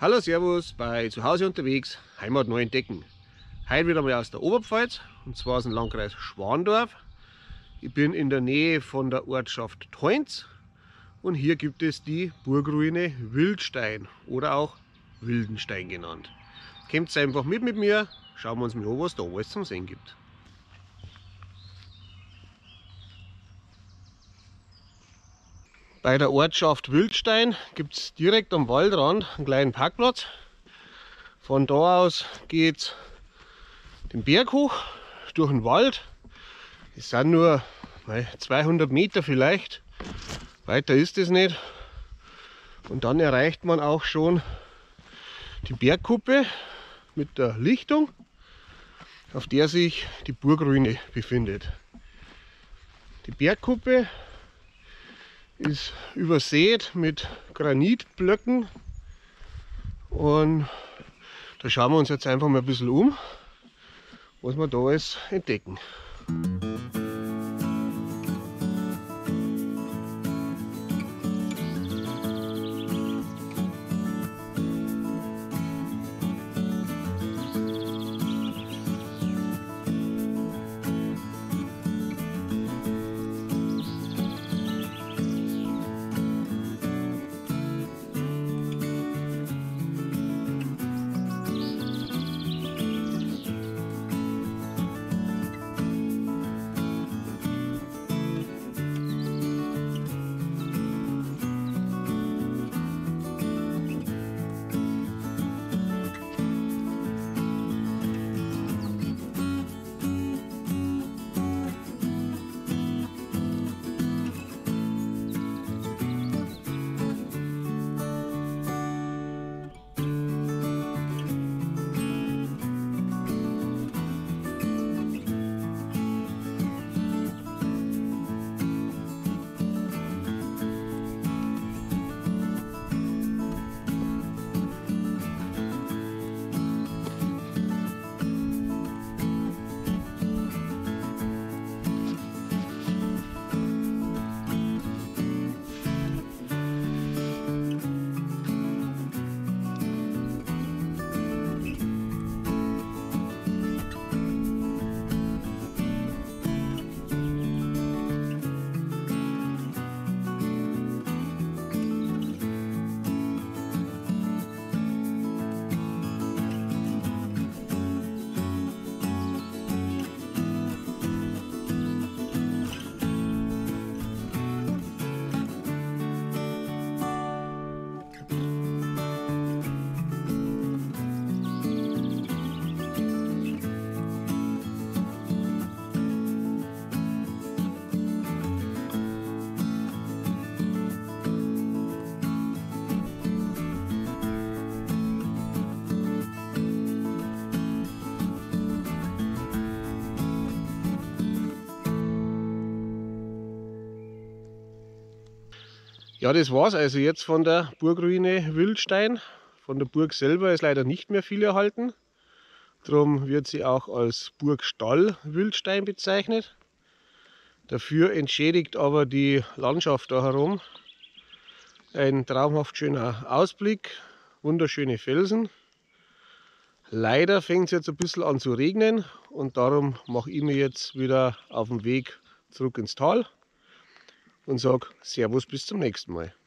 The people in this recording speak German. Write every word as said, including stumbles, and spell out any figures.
Hallo, servus bei Zuhause unterwegs, Heimat neu entdecken. Heute wieder mal aus der Oberpfalz und zwar aus dem Landkreis Schwandorf. Ich bin in der Nähe von der Ortschaft Teunz und hier gibt es die Burgruine Wildstein oder auch Wildenstein genannt. Kommt einfach mit mit mir, schauen wir uns mal an, was da alles zum Sehen gibt. Bei der Ortschaft Wildstein gibt es direkt am Waldrand einen kleinen Parkplatz. Von da aus geht es den Berg hoch, durch den Wald. Es sind nur zweihundert Meter vielleicht, weiter ist es nicht. Und dann erreicht man auch schon die Bergkuppe mit der Lichtung, auf der sich die Burgruine befindet. Die Bergkuppe ist übersät mit Granitblöcken und da schauen wir uns jetzt einfach mal ein bisschen um, was wir da alles entdecken. Ja, das war's also jetzt von der Burgruine Wildstein. Von der Burg selber ist leider nicht mehr viel erhalten. Darum wird sie auch als Burgstall Wildstein bezeichnet. Dafür entschädigt aber die Landschaft da herum. Ein traumhaft schöner Ausblick, wunderschöne Felsen. Leider fängt es jetzt ein bisschen an zu regnen und darum mache ich mich jetzt wieder auf den Weg zurück ins Tal. Und sage Servus, bis zum nächsten Mal.